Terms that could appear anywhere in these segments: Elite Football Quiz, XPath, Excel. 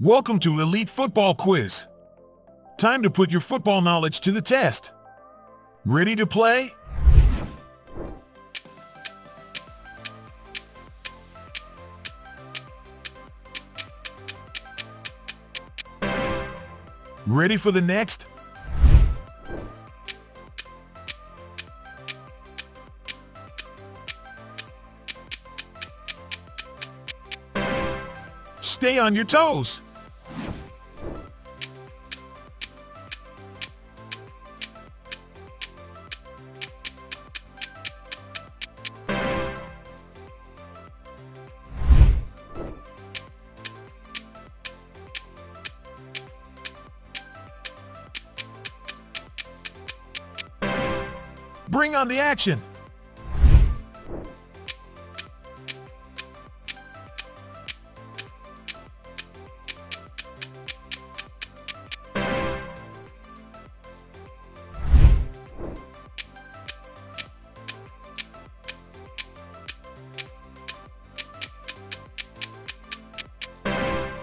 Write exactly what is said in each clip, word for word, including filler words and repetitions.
Welcome to Elite Football Quiz. Time to put your football knowledge to the test. Ready to play? Ready for the next? Stay on your toes. Bring on the action.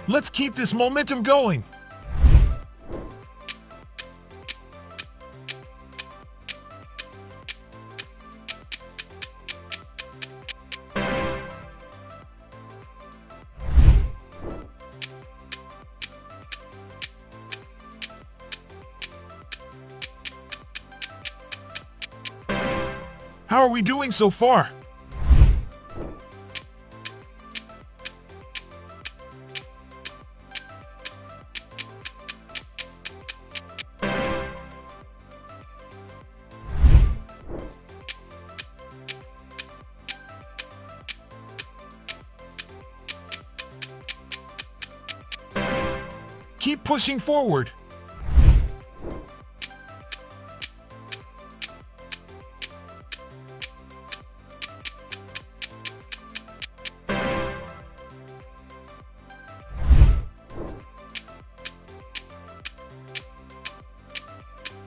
Let's keep this momentum going. How are we doing so far? Keep pushing forward.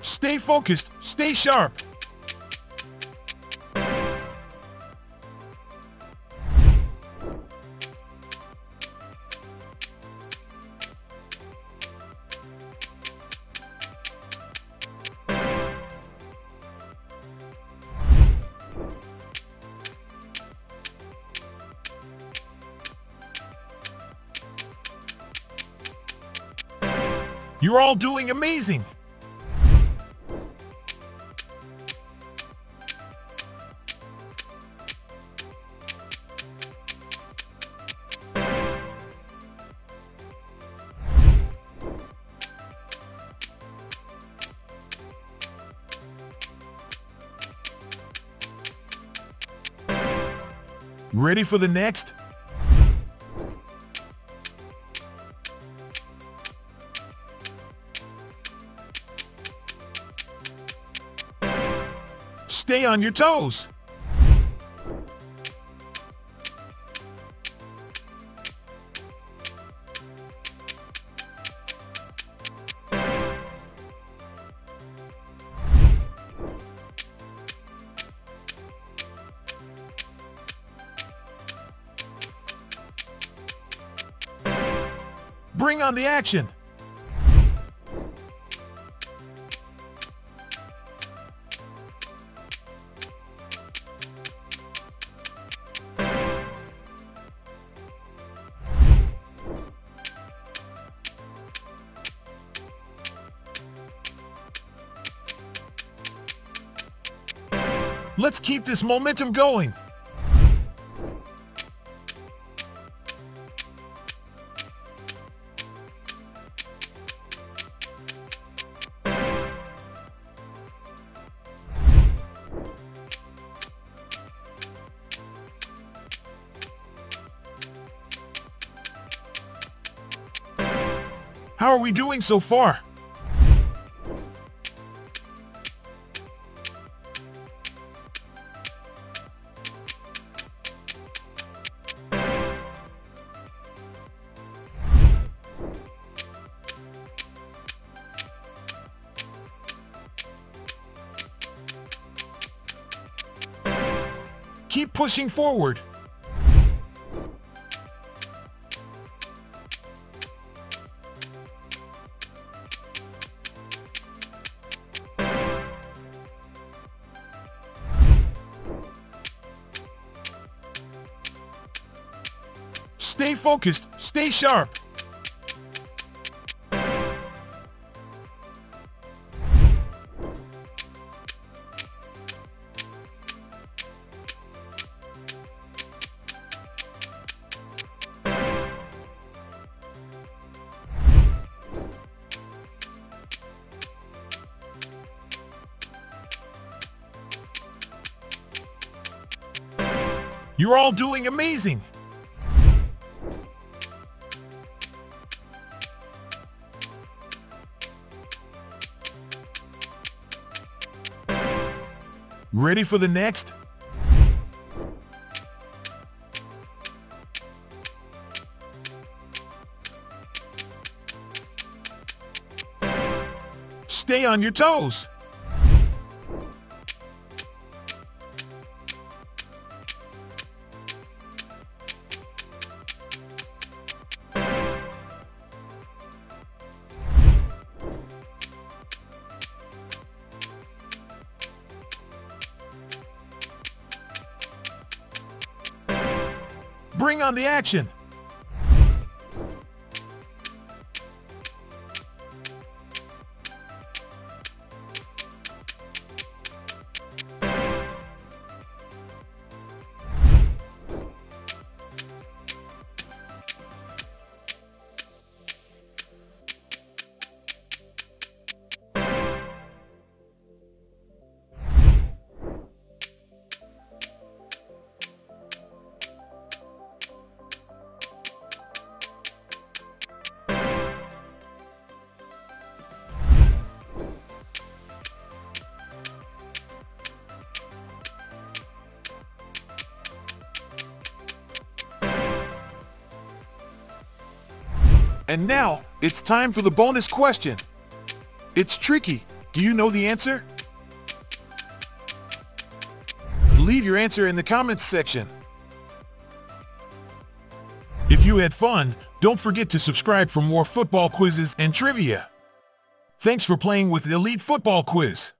Stay focused, stay sharp. You're all doing amazing! Ready for the next? Stay on your toes. Bring on the action. Let's keep this momentum going. How are we doing so far? Keep pushing forward. Stay focused, stay sharp. You're all doing amazing! Ready for the next? Stay on your toes! Bring on the action! And now, it's time for the bonus question. It's tricky. Do you know the answer? Leave your answer in the comments section. If you had fun, don't forget to subscribe for more football quizzes and trivia. Thanks for playing with Elite Football Quiz.